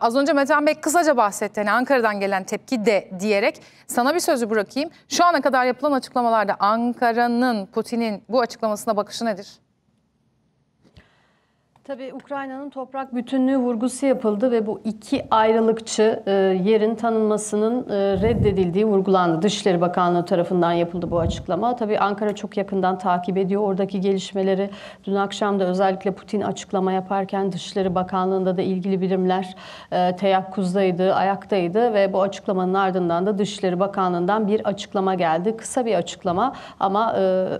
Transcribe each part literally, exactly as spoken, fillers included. Az önce Metehan Bey kısaca bahsetti, hani Ankara'dan gelen tepki de diyerek sana bir sözü bırakayım. Şu ana kadar yapılan açıklamalarda Ankara'nın, Putin'in bu açıklamasına bakışı nedir? Tabii Ukrayna'nın toprak bütünlüğü vurgusu yapıldı ve bu iki ayrılıkçı yerin tanınmasının reddedildiği vurgulandı. Dışişleri Bakanlığı tarafından yapıldı bu açıklama. Tabii Ankara çok yakından takip ediyor oradaki gelişmeleri. Dün akşam da özellikle Putin açıklama yaparken Dışişleri Bakanlığı'nda da ilgili birimler teyakkuzdaydı, ayaktaydı ve bu açıklamanın ardından da Dışişleri Bakanlığı'ndan bir açıklama geldi. Kısa bir açıklama ama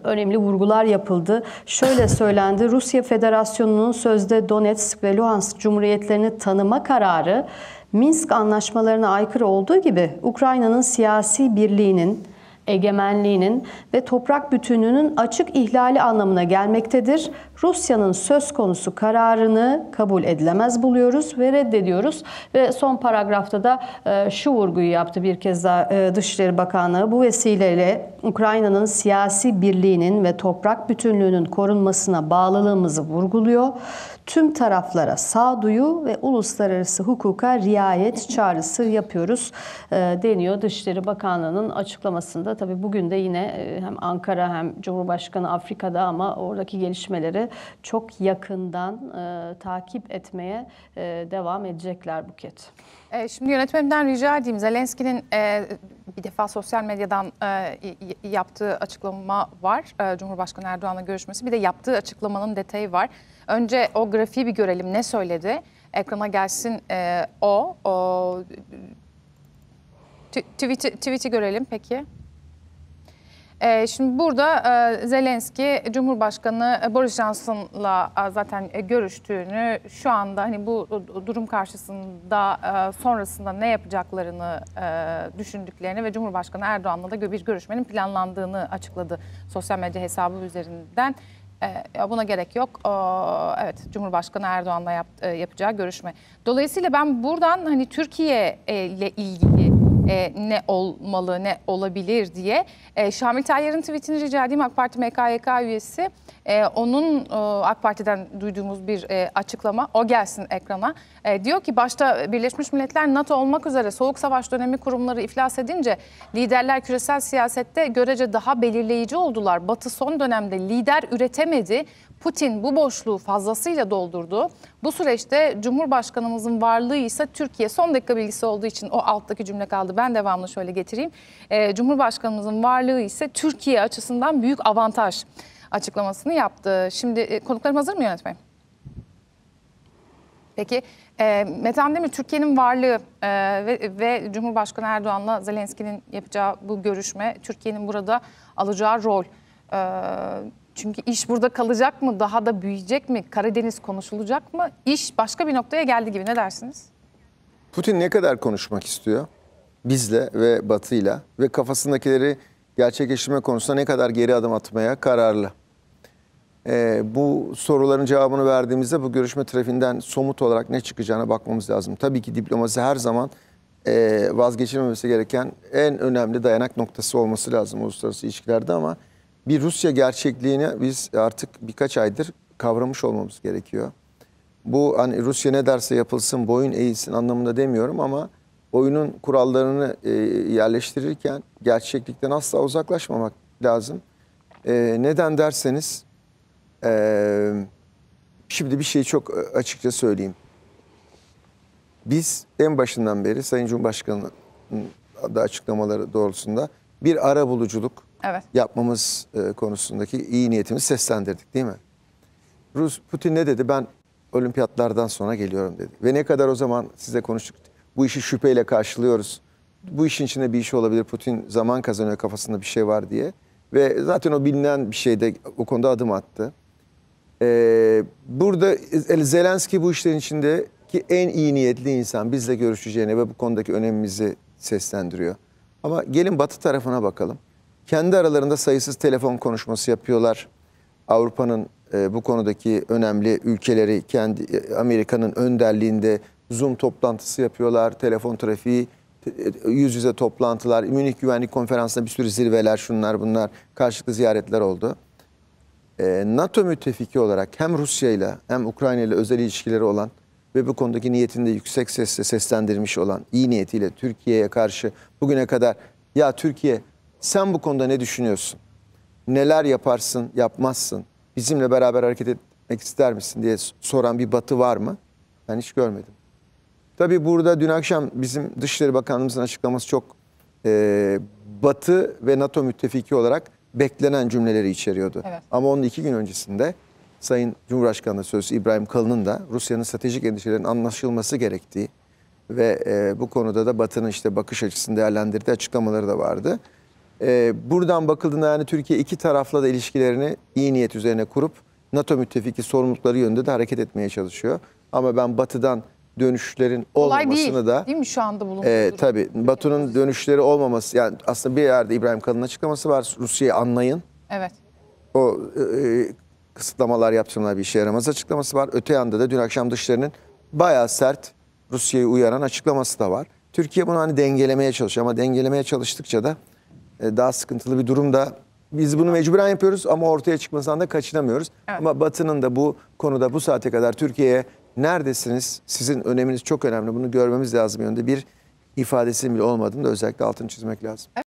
önemli vurgular yapıldı. Şöyle söylendi: Rusya Federasyonu'nun sözü Sözde Donetsk ve Luhansk Cumhuriyetlerini tanıma kararı Minsk anlaşmalarına aykırı olduğu gibi Ukrayna'nın siyasi birliğinin, egemenliğinin ve toprak bütünlüğünün açık ihlali anlamına gelmektedir. Rusya'nın söz konusu kararını kabul edilemez buluyoruz ve reddediyoruz. Ve son paragrafta da şu vurguyu yaptı bir kez daha Dışişleri Bakanlığı: bu vesileyle Ukrayna'nın siyasi birliğinin ve toprak bütünlüğünün korunmasına bağlılığımızı vurguluyor. Tüm taraflara sağduyu ve uluslararası hukuka riayet çağrısı yapıyoruz deniyor Dışişleri Bakanlığı'nın açıklamasında. Tabii bugün de yine hem Ankara hem Cumhurbaşkanı Afrika'da, ama oradaki gelişmeleri çok yakından e, takip etmeye e, devam edecekler Buket. E, şimdi yönetmenimden rica edeyim. Zelenski'nin e, bir defa sosyal medyadan e, yaptığı açıklama var. E, Cumhurbaşkanı Erdoğan'la görüşmesi. Bir de yaptığı açıklamanın detayı var. Önce o grafiği bir görelim. Ne söyledi? Ekrana gelsin e, o. o tweet'i, tweet'i görelim peki. Şimdi burada Zelenski, Cumhurbaşkanı Boris Johnson'la zaten görüştüğünü, şu anda hani bu durum karşısında sonrasında ne yapacaklarını düşündüklerini ve Cumhurbaşkanı Erdoğan'la da bir görüşmenin planlandığını açıkladı sosyal medya hesabı üzerinden. Buna gerek yok. Evet, Cumhurbaşkanı Erdoğan'la yap, yapacağı görüşme. Dolayısıyla ben buradan hani Türkiye ile ilgili Ee, ne olmalı, ne olabilir diye. Ee, Şamil Tayyar'ın tweetini rica edeyim. AK Parti M K Y K üyesi. Ee, onun e, AK Parti'den duyduğumuz bir e, açıklama. O gelsin ekrana. E, diyor ki başta Birleşmiş Milletler, NATO olmak üzere soğuk savaş dönemi kurumları iflas edince liderler küresel siyasette görece daha belirleyici oldular. Batı son dönemde lider üretemedi. Putin bu boşluğu fazlasıyla doldurdu. Bu süreçte Cumhurbaşkanımızın varlığı ise Türkiye, son dakika bilgisi olduğu için o alttaki cümle kaldı. Ben devamlı şöyle getireyim. Ee, Cumhurbaşkanımızın varlığı ise Türkiye açısından büyük avantaj açıklamasını yaptı. Şimdi konuklarım hazır mı yönetmenim? Peki e, Metehan Demir, Türkiye'nin varlığı e, ve, ve Cumhurbaşkanı Erdoğan'la Zelenski'nin yapacağı bu görüşme, Türkiye'nin burada alacağı rol. E, Çünkü iş burada kalacak mı? Daha da büyüyecek mi? Karadeniz konuşulacak mı? İş başka bir noktaya geldi gibi, ne dersiniz? Putin ne kadar konuşmak istiyor? Bizle ve Batı'yla ve kafasındakileri gerçekleştirme konusunda ne kadar geri adım atmaya kararlı? Ee, bu soruların cevabını verdiğimizde bu görüşme trafiğinden somut olarak ne çıkacağına bakmamız lazım. Tabii ki diplomasi her zaman e, vazgeçilmemesi gereken en önemli dayanak noktası olması lazım uluslararası ilişkilerde, ama bir Rusya gerçekliğini biz artık birkaç aydır kavramış olmamız gerekiyor. Bu hani Rusya ne derse yapılsın, boyun eğilsin anlamında demiyorum, ama oyunun kurallarını e, yerleştirirken gerçeklikten asla uzaklaşmamak lazım. E, neden derseniz, e, şimdi bir şeyi çok açıkça söyleyeyim. Biz en başından beri Sayın Cumhurbaşkanı'nın da açıklamaları doğrultusunda bir arabuluculuk, evet, yapmamız e, konusundaki iyi niyetimizi seslendirdik, değil mi? Rus Putin ne dedi? Ben olimpiyatlardan sonra geliyorum dedi. Ve ne kadar o zaman size konuştuk. Bu işi şüpheyle karşılıyoruz. Bu işin içinde bir iş olabilir. Putin zaman kazanıyor, kafasında bir şey var diye. Ve zaten o bilinen bir şeyde o konuda adım attı. Ee, burada Zelenski bu işlerin içindeki en iyi niyetli insan, bizle görüşeceğine ve bu konudaki önemimizi seslendiriyor. Ama gelin Batı tarafına bakalım. Kendi aralarında sayısız telefon konuşması yapıyorlar. Avrupa'nın e, bu konudaki önemli ülkeleri, kendi e, Amerika'nın önderliğinde Zoom toplantısı yapıyorlar. Telefon trafiği, e, yüz yüze toplantılar, Münik Güvenlik Konferansı'nda bir sürü zirveler, şunlar bunlar, karşılıklı ziyaretler oldu. E, NATO müttefiki olarak hem Rusya'yla hem Ukrayna'yla özel ilişkileri olan ve bu konudaki niyetini de yüksek sesle seslendirmiş olan, iyi niyetiyle Türkiye'ye karşı bugüne kadar ya Türkiye sen bu konuda ne düşünüyorsun? Neler yaparsın, yapmazsın? Bizimle beraber hareket etmek ister misin diye soran bir batı var mı? Ben hiç görmedim. Tabii burada dün akşam bizim Dışişleri Bakanlığımızın açıklaması çok e, batı ve NATO müttefiki olarak beklenen cümleleri içeriyordu. Evet. Ama onun iki gün öncesinde Sayın Cumhurbaşkanı Sözcüsü İbrahim Kalın'ın da Rusya'nın stratejik endişelerinin anlaşılması gerektiği ve e, bu konuda da Batı'nın işte bakış açısını değerlendirdiği açıklamaları da vardı. E, buradan bakıldığında yani Türkiye iki tarafla da ilişkilerini iyi niyet üzerine kurup NATO müttefiki sorumlulukları yönünde de hareket etmeye çalışıyor. Ama ben Batı'dan dönüşlerin olmamasını değil, da... değil mi şu anda bulunduğu e, Tabii Batı'nın dönüşleri olmaması, yani aslında bir yerde İbrahim Kalın'ın açıklaması var. Rusya'yı anlayın. Evet. O... E, kısıtlamalar yaptırımlar bir işe yaramaz açıklaması var. Öte yanda da dün akşam dışlarının bayağı sert Rusya'yı uyaran açıklaması da var. Türkiye bunu hani dengelemeye çalışıyor ama dengelemeye çalıştıkça da daha sıkıntılı bir durumda. Biz bunu mecburen yapıyoruz ama ortaya çıkmasından da kaçınamıyoruz. Evet. Ama Batı'nın da bu konuda bu saate kadar Türkiye'ye neredesiniz, sizin öneminiz çok önemli, bunu görmemiz lazım yönünde bir ifadesi bile olmadığını da özellikle altını çizmek lazım. Evet.